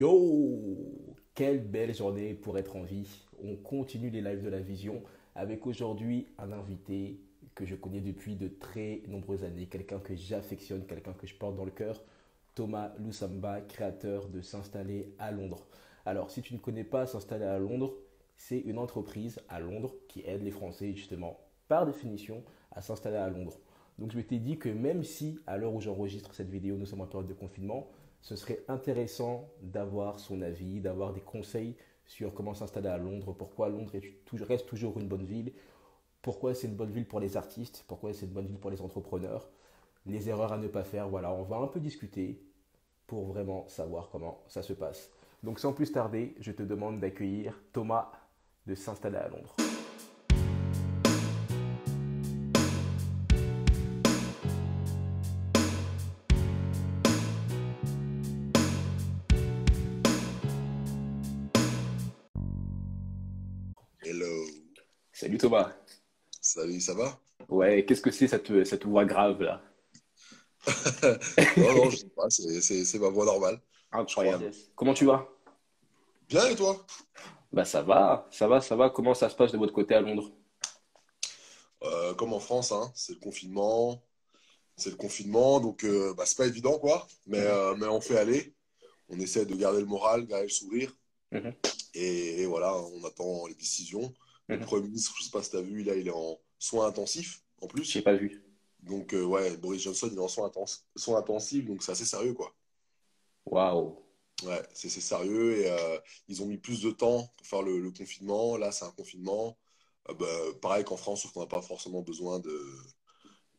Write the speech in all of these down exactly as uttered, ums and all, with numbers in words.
Yo, quelle belle journée pour être en vie. On continue les lives de la vision avec aujourd'hui un invité que je connais depuis de très nombreuses années, quelqu'un que j'affectionne, quelqu'un que je porte dans le cœur, Thomas Lusamba, créateur de S'installer à Londres. Alors si tu ne connais pas S'installer à Londres, c'est une entreprise à Londres qui aide les Français justement, par définition, à s'installer à Londres. Donc je m'étais dit que même si à l'heure où j'enregistre cette vidéo, nous sommes en période de confinement, ce serait intéressant d'avoir son avis, d'avoir des conseils sur comment s'installer à Londres, pourquoi Londres reste toujours une bonne ville, pourquoi c'est une bonne ville pour les artistes, pourquoi c'est une bonne ville pour les entrepreneurs, les erreurs à ne pas faire. Voilà, on va un peu discuter pour vraiment savoir comment ça se passe. Donc sans plus tarder, je te demande d'accueillir Thomas de S'installer à Londres. Salut Thomas. Salut, ça va? Ouais, qu'est-ce que c'est cette, cette voix grave là? Non, non, je sais pas, c'est ma voix normale. Incroyable. Comment tu vas? Bien, et toi? Bah ça va, ça va, ça va. Comment ça se passe de votre côté à Londres? euh, Comme en France, hein, c'est le confinement. C'est le confinement, donc euh, bah, c'est pas évident quoi. Mais, mmh. euh, mais on fait aller. On essaie de garder le moral, garder le sourire. Mmh. Et, et voilà, on attend les décisions. Le Premier ministre, je ne sais pas si tu as vu, là, il est en soins intensifs, en plus. Je n'ai pas vu. Donc, euh, ouais, Boris Johnson, il est en soins, intens soins intensifs, donc c'est assez sérieux, quoi. Waouh. Ouais, c'est sérieux. Et euh, ils ont mis plus de temps pour faire le, le confinement. Là, c'est un confinement. Euh, bah, pareil qu'en France, sauf qu'on n'a pas forcément besoin d'attestation.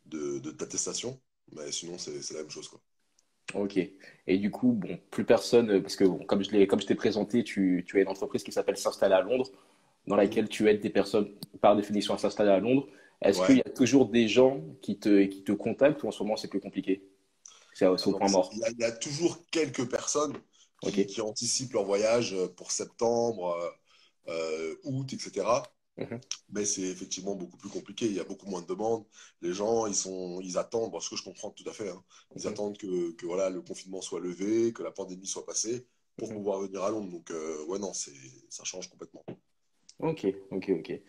De, de, de, mais sinon, c'est la même chose, quoi. Ok. Et du coup, bon, plus personne, parce que bon, comme je t'ai présenté, tu, tu as une entreprise qui s'appelle S'installer à Londres, dans laquelle tu aides des personnes, par définition, à s'installer à Londres. Est-ce ouais. qu'il y a toujours des gens qui te, qui te contactent ou en ce moment, c'est plus compliqué? C'est au point mort. Il y, a, il y a toujours quelques personnes qui, okay. qui anticipent leur voyage pour septembre, euh, août, et cetera. Mm-hmm. Mais c'est effectivement beaucoup plus compliqué. Il y a beaucoup moins de demandes. Les gens, ils, sont, ils attendent, parce que je comprends tout à fait, hein. Ils mm-hmm. attendent que, que voilà, le confinement soit levé, que la pandémie soit passée pour mm-hmm. pouvoir venir à Londres. Donc, euh, ouais, non, ça change complètement. Ok, ok, ok.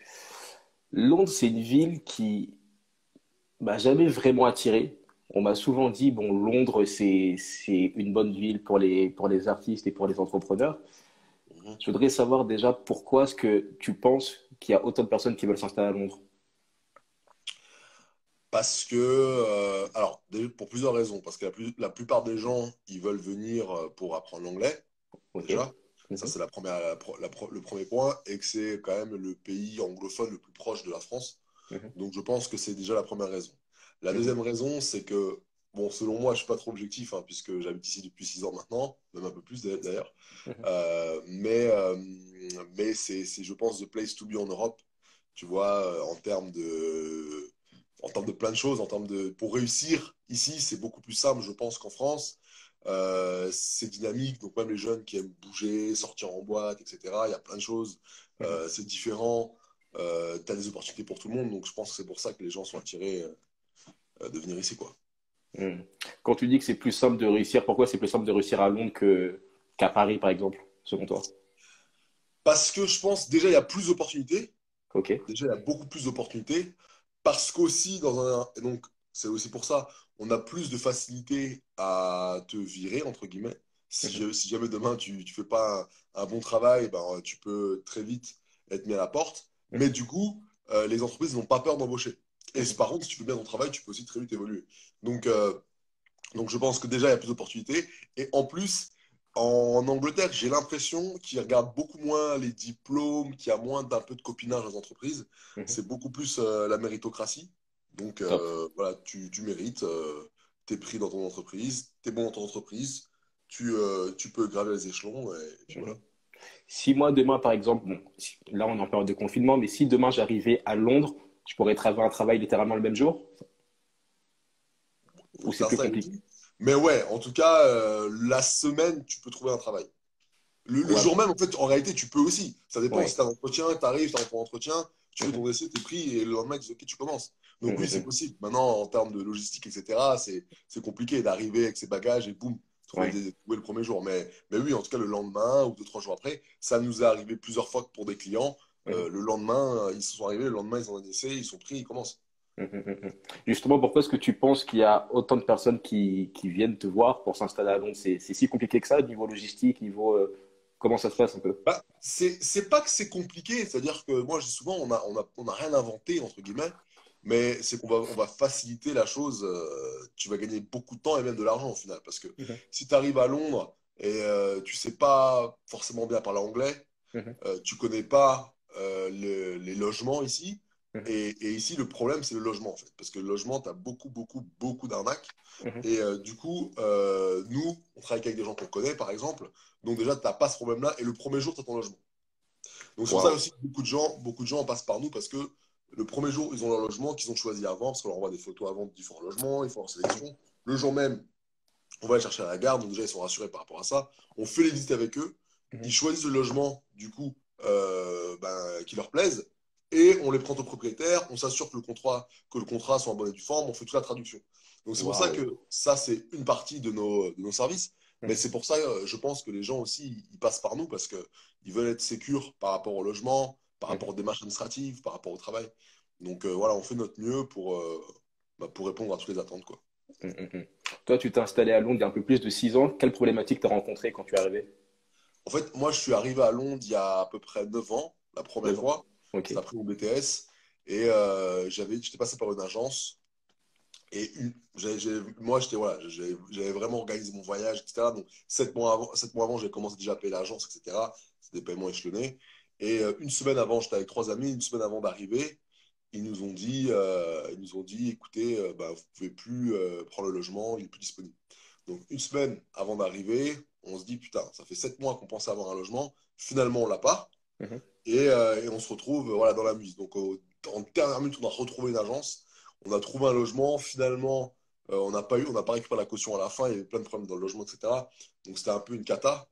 Londres, c'est une ville qui m'a jamais vraiment attiré. On m'a souvent dit, bon, Londres, c'est une bonne ville pour les, pour les artistes et pour les entrepreneurs. Mmh. Je voudrais savoir déjà pourquoi est-ce que tu penses qu'il y a autant de personnes qui veulent s'installer à Londres? Parce que, euh, alors, pour plusieurs raisons. Parce que la, plus, la plupart des gens, ils veulent venir pour apprendre l'anglais, okay. déjà. Ça, c'est la première, la, la, le premier point, et que c'est quand même le pays anglophone le plus proche de la France. Mm-hmm. Donc, je pense que c'est déjà la première raison. La mm-hmm. deuxième raison, c'est que, bon, selon moi, je ne suis pas trop objectif, hein, puisque j'habite ici depuis six ans maintenant, même un peu plus d'ailleurs. Mm-hmm. euh, mais euh, mais c'est, je pense, the place to be en Europe, tu vois, en termes de, en termes de plein de choses, en termes de, pour réussir ici, c'est beaucoup plus simple, je pense, qu'en France. Euh, c'est dynamique, donc même les jeunes qui aiment bouger, sortir en boîte, et cetera, il y a plein de choses, euh, c'est différent, euh, tu as des opportunités pour tout le monde, donc je pense que c'est pour ça que les gens sont attirés euh, de venir ici, quoi. Mmh. Quand tu dis que c'est plus simple de réussir, pourquoi c'est plus simple de réussir à Londres qu'à Paris, par exemple, selon toi? Parce que je pense, déjà, il y a plus d'opportunités, okay. déjà, il y a beaucoup plus d'opportunités, parce qu'aussi, dans un... donc c'est aussi pour ça, on a plus de facilité à te virer, entre guillemets. Si, mmh. si jamais demain, tu ne fais pas un, un bon travail, ben, tu peux très vite être mis à la porte. Mmh. Mais du coup, euh, les entreprises n'ont pas peur d'embaucher. Et mmh. par contre, si tu fais bien ton travail, tu peux aussi très vite évoluer. Donc, euh, donc je pense que déjà, il y a plus d'opportunités. Et en plus, en Angleterre, j'ai l'impression qu'ils regardent beaucoup moins les diplômes, qu'il y a moins d'un peu de copinage dans les entreprises. Mmh. C'est beaucoup plus euh, la méritocratie. Donc, euh, voilà, tu, tu mérites, euh, tu es pris dans ton entreprise, tu es bon dans ton entreprise, tu, euh, tu peux gravir les échelons. Et, et puis, mmh. voilà. Si moi, demain, par exemple, bon, là, on est en période de confinement, mais si demain, j'arrivais à Londres, je pourrais travailler un travail littéralement le même jour? Ou c'est plus compliqué? Mais ouais, en tout cas, euh, la semaine, tu peux trouver un travail. Le, ouais. le jour même, en fait, en réalité, tu peux aussi. Ça dépend ouais. si tu as un entretien, tu arrives, tu as un entretien, tu fais ton essai, tu es pris, et le lendemain, tu dis « Ok, tu commences ». Donc mmh. oui, c'est possible. Maintenant, en termes de logistique, et cetera, c'est compliqué d'arriver avec ses bagages et boum, trouver, ouais. des, trouver le premier jour. Mais, mais oui, en tout cas, le lendemain ou deux, trois jours après, ça nous est arrivé plusieurs fois que pour des clients. Ouais. Euh, le lendemain, ils se sont arrivés, le lendemain, ils ont un essai, ils sont pris, ils commencent. Justement, pourquoi est-ce que tu penses qu'il y a autant de personnes qui, qui viennent te voir pour s'installer à Londres? C'est si compliqué que ça, niveau logistique, niveau… Euh, comment ça se passe un peu? Bah, c'est pas que c'est compliqué, c'est-à-dire que moi, je dis souvent, on n'a on a, on a rien inventé, entre guillemets, mais c'est qu'on va, on va faciliter la chose. Euh, tu vas gagner beaucoup de temps et même de l'argent, au final, parce que mm-hmm. si tu arrives à Londres et euh, tu sais pas forcément bien parler anglais, mm-hmm. euh, tu connais pas euh, le, les logements ici, Et, et ici, le problème, c'est le logement, en fait. Parce que le logement, tu as beaucoup, beaucoup, beaucoup d'arnaques. Mmh. Et euh, du coup, euh, nous, on travaille avec des gens qu'on connaît, par exemple. Donc déjà, tu n'as pas ce problème-là. Et le premier jour, tu as ton logement. Donc c'est wow. pour ça aussi que beaucoup de gens, beaucoup de gens passent par nous parce que le premier jour, ils ont leur logement qu'ils ont choisi avant. Parce qu'on leur envoie des photos avant de différents logements, ils font leur sélection. Le jour même, on va les chercher à la gare. Donc déjà, ils sont rassurés par rapport à ça. On fait les visites avec eux. Mmh. Ils choisissent le logement, du coup, euh, ben, qui leur plaise. Et on les prend au propriétaire, on s'assure que le contrat, que le contrat soit en bonne et due forme, on fait toute la traduction. Donc c'est wow. pour ça que ça, c'est une partie de nos, de nos services. Mmh. Mais c'est pour ça, je pense que les gens aussi, ils passent par nous parce qu'ils veulent être sécures par rapport au logement, par mmh. rapport aux démarches administratives, par rapport au travail. Donc euh, voilà, on fait notre mieux pour, euh, bah, pour répondre à toutes les attentes, quoi. Mmh, mmh. Toi, tu t'es installé à Londres il y a un peu plus de six ans. Quelle problématique t'as rencontrée quand tu es arrivé? En fait, moi, je suis arrivé à Londres il y a à peu près neuf ans, la première mmh. fois. Okay. Ça a pris mon B T S et euh, j'étais passé par une agence et une, j ai, j ai, moi j'étais voilà, j'avais vraiment organisé mon voyage, et cetera. Donc sept mois avant, avant j'ai commencé déjà à payer l'agence, et cetera. C'était des paiements échelonnés. Et euh, une semaine avant, j'étais avec trois amis, une semaine avant d'arriver, ils nous ont dit, euh, ils nous ont dit écoutez, euh, bah, vous ne pouvez plus euh, prendre le logement, il n'est plus disponible. Donc une semaine avant d'arriver, on se dit putain, ça fait sept mois qu'on pensait avoir un logement, finalement on ne l'a pas. Mmh. Et, euh, et on se retrouve euh, voilà, dans la muse. Donc euh, en dernière minute, on a retrouvé une agence, on a trouvé un logement, finalement euh, on n'a pas, pas récupéré la caution à la fin, il y avait plein de problèmes dans le logement, et cetera. Donc c'était un peu une cata.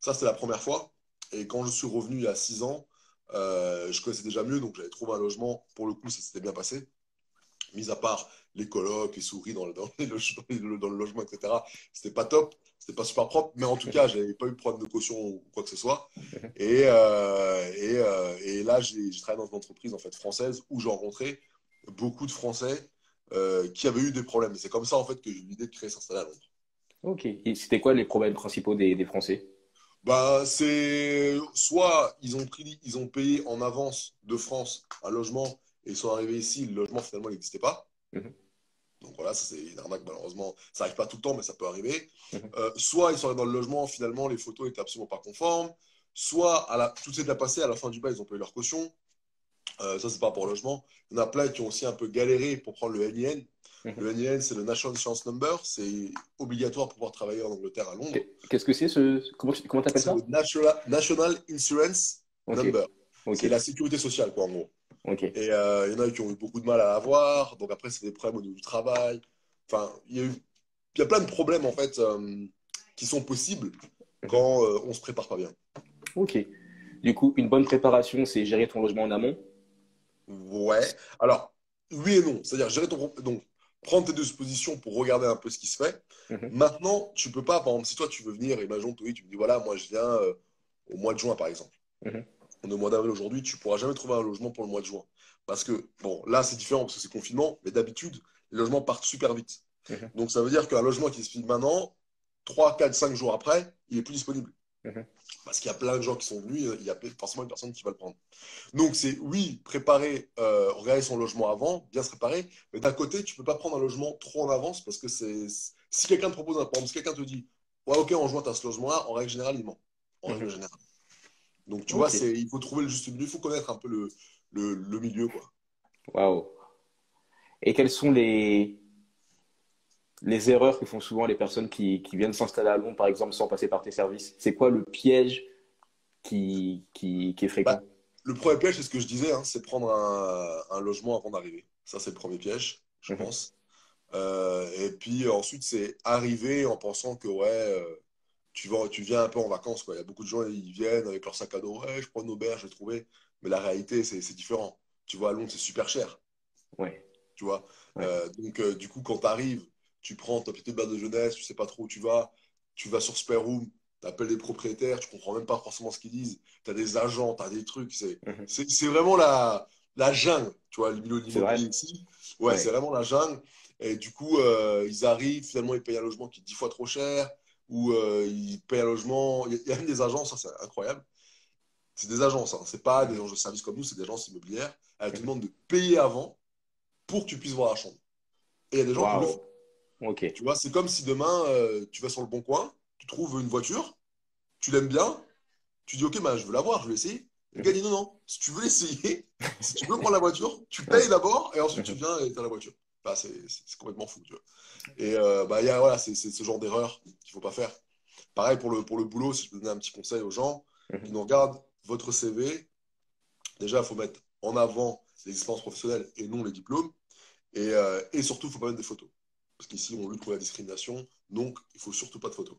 Ça c'était la première fois. Et quand je suis revenu il y a six ans, euh, je connaissais déjà mieux, donc j'avais trouvé un logement, pour le coup ça s'était bien passé. Mis à part les colocs, les souris dans le, dans les loge dans le logement, et cetera. C'était pas top, c'était pas super propre, mais en tout cas, j'avais pas eu de problème de caution ou quoi que ce soit. Et, euh, et, euh, et là, j'ai travaillé dans une entreprise en fait, française où j'ai rencontré beaucoup de Français euh, qui avaient eu des problèmes. C'est comme ça en fait, que j'ai eu l'idée de créer S'installer à Londres. Ok. Et c'était quoi les problèmes principaux des, des Français? Bah, c'est soit ils ont, pris, ils ont payé en avance de France un logement. Et ils sont arrivés ici, le logement finalement n'existait pas. Mmh. Donc voilà, ça c'est une arnaque malheureusement. Ça n'arrive pas tout le temps, mais ça peut arriver. Mmh. Euh, soit ils sont arrivés dans le logement, finalement les photos n'étaient absolument pas conformes. Soit, à la... tout s'est bien passé, à la fin du bail, ils ont payé leur caution. Euh, ça c'est par rapport au logement. Il y en a plein qui ont aussi un peu galéré pour prendre le N I N. Mmh. Le N I N, c'est le National Insurance Number. C'est obligatoire pour pouvoir travailler en Angleterre à Londres. Qu'est-ce que c'est ce... Comment tu Comment t'appelles ça? Le National... National Insurance okay. Number. Okay. C'est la sécurité sociale, quoi, en gros. Okay. Et euh, il y en a qui ont eu beaucoup de mal à l'avoir. Donc après, c'est des problèmes au niveau du travail. Enfin, il y a eu, il y a plein de problèmes, en fait, euh, qui sont possibles quand euh, on ne se prépare pas bien. Ok. Du coup, une bonne préparation, c'est gérer ton logement en amont? Ouais. Alors, oui et non. C'est-à-dire, gérer ton... Donc, prendre tes dispositions pour regarder un peu ce qui se fait. Mm-hmm. Maintenant, tu ne peux pas... Par exemple, si toi, tu veux venir, imaginons que tu me dis, voilà, moi, je viens euh, au mois de juin, par exemple. Mm-hmm. Au mois d'avril aujourd'hui, tu ne pourras jamais trouver un logement pour le mois de juin. Parce que, bon, là, c'est différent parce que c'est confinement, mais d'habitude, les logements partent super vite. Mmh. Donc, ça veut dire qu'un logement qui est disponible maintenant, trois, quatre, cinq jours après, il n'est plus disponible. Mmh. Parce qu'il y a plein de gens qui sont venus, il y a forcément une personne qui va le prendre. Donc, c'est oui, préparer, euh, regarder son logement avant, bien se préparer, mais d'un côté, tu ne peux pas prendre un logement trop en avance parce que c'est… Si quelqu'un te propose un programme, si quelqu'un te dit « Ouais, ok, en juin, tu as ce logement-là », en règle générale, il ment. En règle mmh. générale. Donc, tu okay. vois, il faut trouver le juste milieu, il faut connaître un peu le, le, le milieu, quoi. Waouh. Et quelles sont les, les erreurs que font souvent les personnes qui, qui viennent s'installer à Londres, par exemple, sans passer par tes services? C'est quoi le piège qui, qui, qui est fréquent? Bah, le premier piège, c'est ce que je disais, hein, c'est prendre un, un logement avant d'arriver. Ça, c'est le premier piège, je mmh. pense. Euh, et puis, ensuite, c'est arriver en pensant que, ouais… Euh, Tu, vas, tu viens un peu en vacances, quoi. Il y a beaucoup de gens, ils viennent avec leur sac à dos. Hey, je prends une auberge, je vais trouver. Mais la réalité, c'est différent. Tu vois, à Londres, c'est super cher. Ouais. Tu vois. Ouais. Euh, donc, euh, du coup, quand tu arrives, tu prends ta petite barre de jeunesse, tu sais pas trop où tu vas. tu vas sur Superroom, tu appelles des propriétaires, tu comprends même pas forcément ce qu'ils disent, tu as des agents, tu as des trucs, c'est mm-hmm. vraiment la, la jungle, tu vois, le milieu de l'immobilier ici. Ouais, ouais. c'est vraiment la jungle. Et du coup, euh, ils arrivent, finalement, ils payent un logement qui est dix fois trop cher, ou euh, ils payent un logement, il y a même des agences, ça c'est incroyable. C'est des agences, hein. C'est pas des gens de service comme nous, c'est des agences immobilières. Elles te demandent de payer avant pour que tu puisses voir la chambre. Et il y a des gens wow. qui le font. Okay. Tu vois, c'est comme si demain, euh, tu vas sur le Bon Coin, tu trouves une voiture, tu l'aimes bien, tu dis ok, bah, je veux la voir, je vais l'essayer. Le gars dit non, non, si tu veux l'essayer, si tu veux prendre la voiture, tu payes d'abord et ensuite tu viens et tu as la voiture. Bah, c'est complètement fou. Tu vois. Et euh, bah, y a, voilà, c'est ce genre d'erreur qu'il faut pas faire. Pareil pour le, pour le boulot, si je peux donner un petit conseil aux gens qui nous regardent. Votre C V, déjà, il faut mettre en avant les expériences professionnelles et non les diplômes. Et, euh, et surtout, il ne faut pas mettre des photos. Parce qu'ici, on lutte contre la discrimination. Donc, il ne faut surtout pas de photos.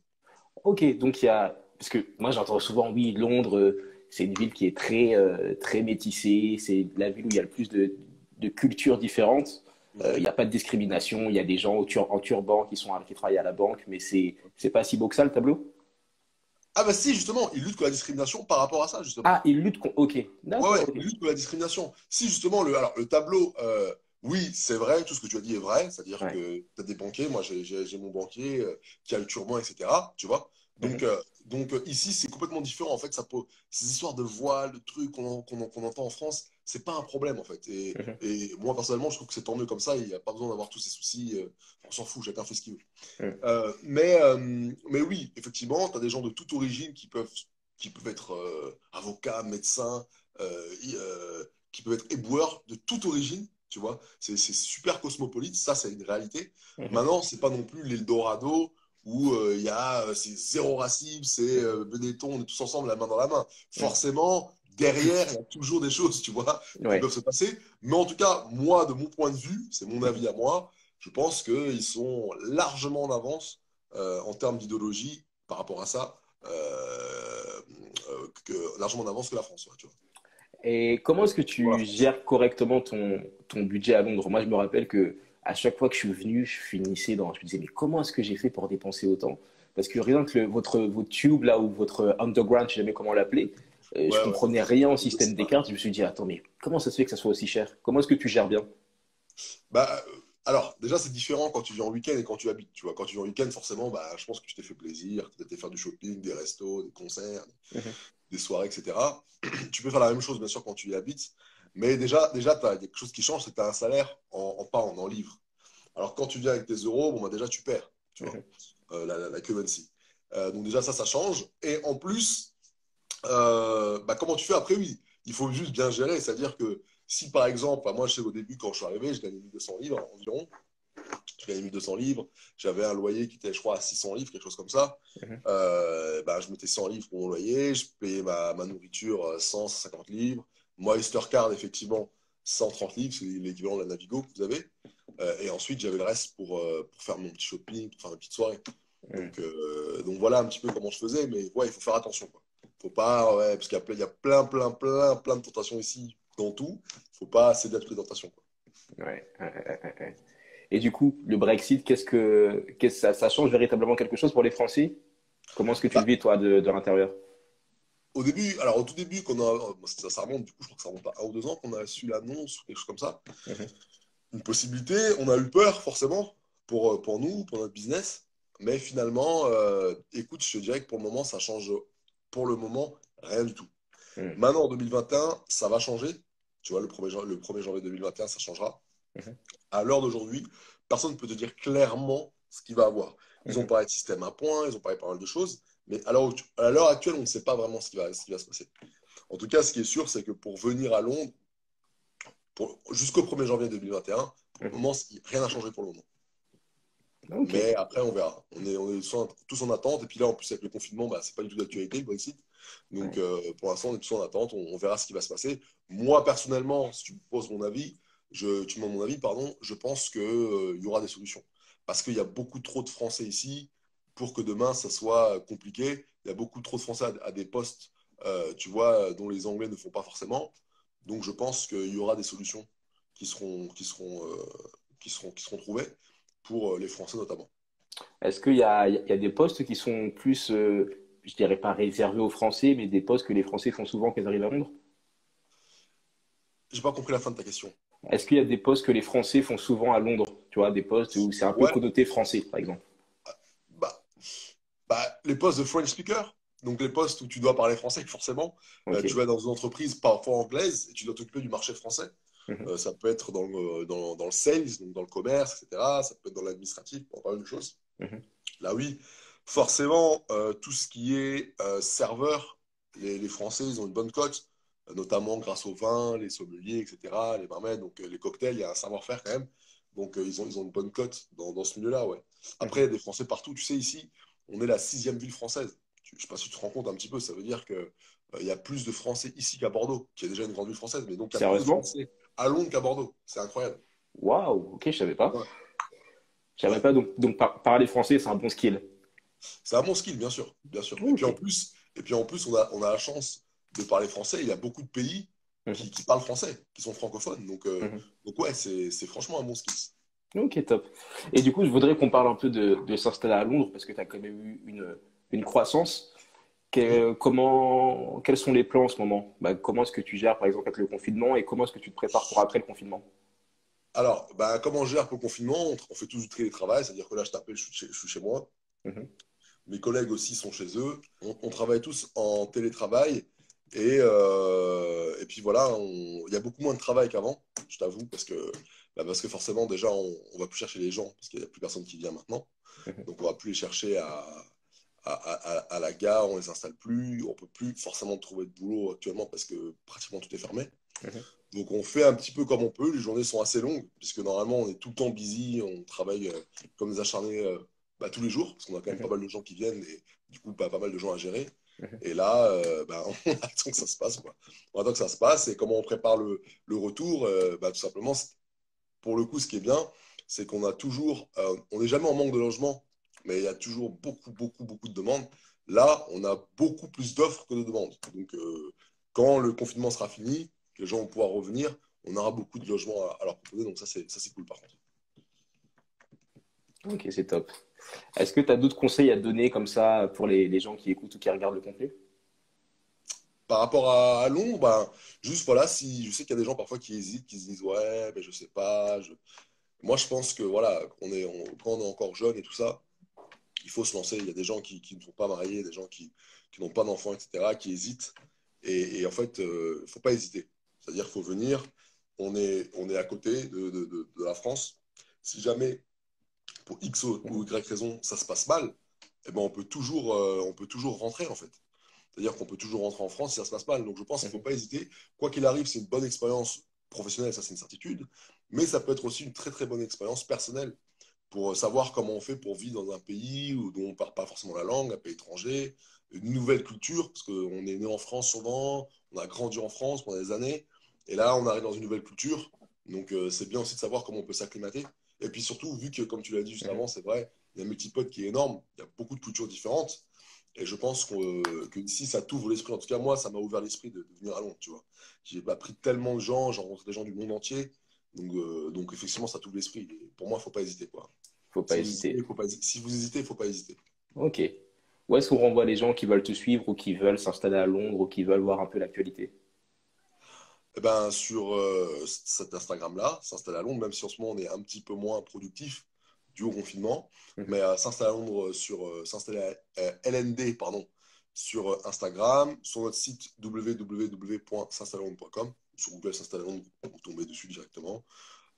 Ok. Donc, il y a… Parce que moi, j'entends souvent, oui, Londres, c'est une ville qui est très, euh, très métissée. C'est la ville où il y a le plus de, de cultures différentes. Il euh, n'y a pas de discrimination. Il y a des gens au tur en turban qui, sont, qui travaillent à la banque. Mais ce n'est pas si beau que ça, le tableau. Ah bah si, justement, il lutte contre la discrimination par rapport à ça, justement. Ah, il lutte contre… Ok. Ouais, ouais, okay. il lutte contre la discrimination. Si, justement, le, alors, le tableau, euh, oui, c'est vrai, tout ce que tu as dit est vrai, c'est-à-dire ouais. que tu as des banquiers, moi j'ai mon banquier euh, qui a le turban, et cetera, tu vois. Donc, mm-hmm. euh, donc ici, c'est complètement différent, en fait. Ça peut, ces histoires de voile, de trucs qu'on qu'on, qu'on entend en France, c'est pas un problème, en fait. Et, mm-hmm. et moi, personnellement, je trouve que c'est tant mieux comme ça, il n'y a pas besoin d'avoir tous ces soucis, euh, on s'en fout, chacun fait ce qu'il veut. Mm-hmm. euh, mais, euh, mais oui, effectivement, tu as des gens de toute origine qui peuvent, qui peuvent être euh, avocats, médecins, euh, euh, qui peuvent être éboueurs de toute origine, tu vois. C'est super cosmopolite, ça, c'est une réalité. Mm-hmm. Maintenant, c'est pas non plus l'Eldorado où il euh, y a euh, c'est zéro racisme, c'est euh, Benetton, on est tous ensemble, la main dans la main. Forcément, derrière, il y a toujours des choses, tu vois, ouais. qui peuvent se passer. Mais en tout cas, moi, de mon point de vue, c'est mon avis à moi, je pense qu'ils sont largement en avance euh, en termes d'idéologie par rapport à ça, euh, euh, que, largement en avance que la France, ouais, tu vois. Et comment est-ce que tu voilà. gères correctement ton, ton budget à Londres? Moi, je me rappelle que… À chaque fois que je suis venu, je finissais dans… Je me disais, mais comment est-ce que j'ai fait pour dépenser autant? Parce que rien que le, votre, votre tube, là, ou votre underground, je ne sais jamais comment l'appeler, euh, ouais, je ne comprenais ouais. rien au système des cartes. Je me suis dit, attends, mais comment ça se fait que ça soit aussi cher? Comment est-ce que tu gères bien? Bah, alors, déjà, c'est différent quand tu viens en week-end et quand tu habites. Tu vois, quand tu viens en week-end, forcément, bah, je pense que tu t'es fait plaisir, tu t'es fait faire du shopping, des restos, des concerts, mmh. des soirées, et cetera. Tu peux faire la même chose, bien sûr, quand tu y habites. Mais déjà, déjà tu as quelque chose qui change, c'est que tu as un salaire en, en pounds, en livres. Alors, quand tu viens avec tes euros, bon, bah, déjà, tu perds tu vois, euh, la, la, la currency. Euh, donc, déjà, ça, ça change. Et en plus, euh, bah, comment tu fais après? Oui, il faut juste bien gérer. C'est-à-dire que si, par exemple, bah, moi, je sais au début, quand je suis arrivé, je gagnais mille deux cents livres environ. Je gagnais mille deux cents livres. J'avais un loyer qui était, je crois, à six cents livres, quelque chose comme ça. Euh, bah, je mettais cent livres pour mon loyer. Je payais ma, ma nourriture cent, cent cinquante livres. Moi, Easter Card, effectivement, cent trente livres, c'est l'équivalent de la Navigo que vous avez. Euh, et ensuite, j'avais le reste pour, euh, pour faire mon petit shopping, pour faire une petite soirée. Donc, euh, donc voilà un petit peu comment je faisais. Mais ouais, il faut faire attention, quoi. Faut pas, ouais, parce qu'il y, y a plein, plein, plein, plein de tentations ici, dans tout. Il faut pas céder à toutes les tentations, quoi. Ouais, ouais, ouais, ouais. Et du coup, le Brexit, qu'est-ce que, qu'est-ce que ça, ça change véritablement quelque chose pour les Français? Comment est-ce que tu le vis, toi, de, de l'intérieur? Au début, alors au tout début, qu'on a, ça, ça remonte, du coup, je crois que ça remonte à un ou deux ans qu'on a su l'annonce ou quelque chose comme ça. Mmh. Une possibilité, on a eu peur forcément pour, pour nous, pour notre business. Mais finalement, euh, écoute, je te dirais que pour le moment, ça change pour le moment rien du tout. Mmh. Maintenant, en deux mille vingt et un, ça va changer. Tu vois, le premier janvier deux mille vingt et un, ça changera. Mmh. À l'heure d'aujourd'hui, personne ne peut te dire clairement ce qu'il va avoir. Ils ont mmh. parlé de système à points, ils ont parlé de pas mal de choses. Mais à l'heure actuelle, on ne sait pas vraiment ce qui, va, ce qui va se passer. En tout cas, ce qui est sûr, c'est que pour venir à Londres, jusqu'au premier janvier deux mille vingt et un, pour mmh. le moment, rien n'a changé pour le moment. Okay. Mais après, on verra. On est, on est tous en attente. Et puis là, en plus, avec le confinement, bah, ce n'est pas du tout d'actualité, le Brexit. Donc, ouais. euh, pour l'instant, on est tous en attente. On, on verra ce qui va se passer. Moi, personnellement, si tu me poses mon avis, je, tu me demandes mon avis, pardon, je pense qu'il euh, y aura des solutions. Parce qu'il y a beaucoup trop de Français ici pour que demain, ça soit compliqué. Il y a beaucoup trop de Français à, à des postes, euh, tu vois, dont les Anglais ne font pas forcément. Donc, je pense qu'il y aura des solutions qui seront, qui seront, euh, qui seront, qui seront trouvées pour les Français notamment. Est-ce qu'il y a, il y a des postes qui sont plus, euh, je dirais pas réservés aux Français, mais des postes que les Français font souvent quand ils arrivent à Londres? J'ai pas compris la fin de ta question. Est-ce qu'il y a des postes que les Français font souvent à Londres? Tu vois, des postes où c'est un peu ouais. connoté français, par exemple. Bah, bah, les postes de French speaker, donc les postes où tu dois parler français, forcément. Okay. Euh, tu vas dans une entreprise parfois anglaise et tu dois t'occuper du marché français. Mm-hmm. euh, ça peut être dans le, dans, dans le sales, donc dans le commerce, et cetera. Ça peut être dans l'administratif, pas mal de choses. Mm-hmm. Là, oui, forcément, euh, tout ce qui est euh, serveur, les, les Français, ils ont une bonne cote, notamment grâce au vin, les sommeliers, et cetera, les barmaids, donc les cocktails, il y a un savoir-faire quand même. Donc, euh, ils, ont, ils ont une bonne cote dans, dans ce milieu-là, ouais. Après, il y a des Français partout. Tu sais, ici, on est la sixième ville française. Tu, je ne sais pas si tu te rends compte un petit peu. Ça veut dire qu'il euh, y a plus de Français ici qu'à Bordeaux, qui est déjà une grande ville française. Mais donc, il y a plus de Français à Londres qu'à Bordeaux. C'est incroyable. Waouh, ok, je ne savais pas. Ouais. Je ne savais ouais. pas. Donc, donc par, parler français, c'est un bon skill. C'est un bon skill, bien sûr. Bien sûr. Okay. Et, puis en plus, et puis, en plus, on a, on a la chance de parler français. Il y a beaucoup de pays mmh. qui, qui parlent français, qui sont francophones. Donc, euh, mmh. donc ouais, c'est franchement un bon skill. Ok, top. Et du coup, je voudrais qu'on parle un peu de, de s'installer à Londres, parce que tu as quand même eu une, une croissance. Que, comment, quels sont les plans en ce moment? Bah, comment est-ce que tu gères, par exemple, avec le confinement, et comment est-ce que tu te prépares pour après le confinement? Alors, bah, comment je gère pour le confinement? On fait tous du télétravail, c'est-à-dire que là, je t'appelle, je, je suis chez moi. Mmh. Mes collègues aussi sont chez eux. On, on travaille tous en télétravail. Et, euh, et puis voilà, il y a beaucoup moins de travail qu'avant, je t'avoue, parce que, bah parce que forcément, déjà, on ne va plus chercher les gens, parce qu'il n'y a plus personne qui vient maintenant. Donc, on ne va plus les chercher à, à, à, à la gare, on ne les installe plus, on ne peut plus forcément trouver de boulot actuellement, parce que pratiquement tout est fermé. Donc, on fait un petit peu comme on peut, les journées sont assez longues, puisque normalement, on est tout le temps busy, on travaille comme des acharnés bah, tous les jours, parce qu'on a quand même pas mal de gens qui viennent, et du coup, bah, pas mal de gens à gérer. Et là, euh, bah, on attend que ça se passe. Quoi. On attend que ça se passe. Et comment on prépare le, le retour euh, bah, tout simplement, pour le coup, ce qui est bien, c'est qu'on a toujours… Euh, on n'est jamais en manque de logement, mais il y a toujours beaucoup, beaucoup, beaucoup de demandes. Là, on a beaucoup plus d'offres que de demandes. Donc, euh, quand le confinement sera fini, que les gens vont pouvoir revenir, on aura beaucoup de logements à, à leur proposer. Donc, ça, c'est cool par contre. Ok, c'est top. Est-ce que tu as d'autres conseils à donner comme ça pour les, les gens qui écoutent ou qui regardent le contenu? Par rapport à, à Londres, ben, juste voilà, si je sais qu'il y a des gens parfois qui hésitent, qui se disent ouais, ben, je sais pas. Je... Moi, je pense que voilà, on est, on, quand on est encore jeune et tout ça, il faut se lancer. Il y a des gens qui, qui ne sont pas mariés, des gens qui, qui n'ont pas d'enfants, et cetera, qui hésitent. Et, et en fait, il euh, ne faut pas hésiter. C'est-à-dire qu'il faut venir. On est, on est à côté de, de, de, de la France. Si jamais pour X ou Y raison, ça se passe mal, eh ben on peut toujours, euh, on peut toujours rentrer, en fait. C'est-à-dire qu'on peut toujours rentrer en France si ça se passe mal. Donc, je pense qu'il ne faut pas hésiter. Quoi qu'il arrive, c'est une bonne expérience professionnelle, ça, c'est une certitude. Mais ça peut être aussi une très, très bonne expérience personnelle pour savoir comment on fait pour vivre dans un pays où, dont on ne parle pas forcément la langue, un pays étranger, une nouvelle culture, parce qu'on est né en France souvent, on a grandi en France pendant des années, et là, on arrive dans une nouvelle culture. Donc, euh, c'est bien aussi de savoir comment on peut s'acclimater. Et puis surtout, vu que, comme tu l'as dit juste mmh. avant, c'est vrai, il y a un multipode qui est énorme, il y a beaucoup de cultures différentes, et je pense que euh, d'ici, ça t'ouvre l'esprit. En tout cas, moi, ça m'a ouvert l'esprit de, de venir à Londres, tu vois. J'ai appris tellement de gens, j'ai rencontré des gens du monde entier, donc, euh, donc effectivement, ça t'ouvre l'esprit. Pour moi, il ne faut pas hésiter, quoi. Faut pas si hésiter. Hésitez, faut pas, si vous hésitez, il ne faut pas hésiter. Ok. Où est-ce qu'on renvoie les gens qui veulent te suivre ou qui veulent s'installer à Londres ou qui veulent voir un peu l'actualité? Eh ben, sur euh, cet Instagram-là, s'installer à Londres, même si en ce moment on est un petit peu moins productif dû au confinement, mmh. mais euh, s'installer à Londres sur euh, s'installer à euh, L N D, pardon, sur euh, Instagram, sur notre site w w w point s'installer à Londres point com, sur Google s'installer à Londres, vous tombez dessus directement.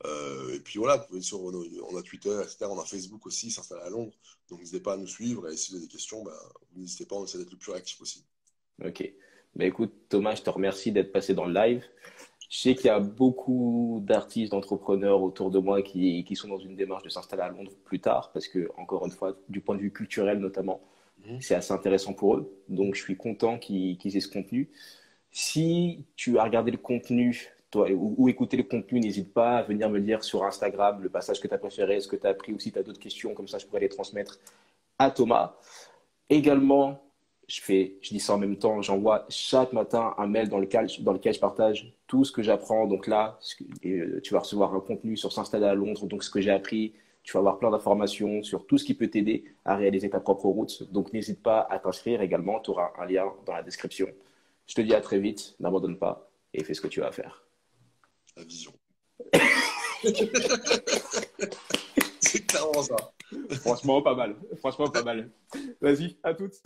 Euh, et puis voilà, vous pouvez sur nos, on a Twitter, et cetera, on a Facebook aussi, s'installer à Londres, donc n'hésitez pas à nous suivre et si vous avez des questions, ben, n'hésitez pas, on essaie d'être le plus réactif possible. Ok. Bah écoute Thomas, je te remercie d'être passé dans le live. Je sais qu'il y a beaucoup d'artistes, d'entrepreneurs autour de moi qui, qui sont dans une démarche de s'installer à Londres plus tard parce que, encore une fois, du point de vue culturel notamment, mmh. c'est assez intéressant pour eux. Donc, je suis content qu'ils qu'ils aient ce contenu. Si tu as regardé le contenu toi, ou, ou écouté le contenu, n'hésite pas à venir me dire sur Instagram le passage que tu as préféré, ce que tu as appris ou si tu as d'autres questions, comme ça je pourrais les transmettre à Thomas. Également, Je, fais, je dis ça en même temps, j'envoie chaque matin un mail dans lequel, dans lequel je partage tout ce que j'apprends. Donc là, tu vas recevoir un contenu sur s'installer à Londres, donc ce que j'ai appris. Tu vas avoir plein d'informations sur tout ce qui peut t'aider à réaliser ta propre route. Donc, n'hésite pas à t'inscrire également. Tu auras un lien dans la description. Je te dis à très vite. N'abandonne pas et fais ce que tu as à faire. La vision. C'est clairement ça. Franchement, pas mal. Franchement, pas mal. Vas-y, à toutes.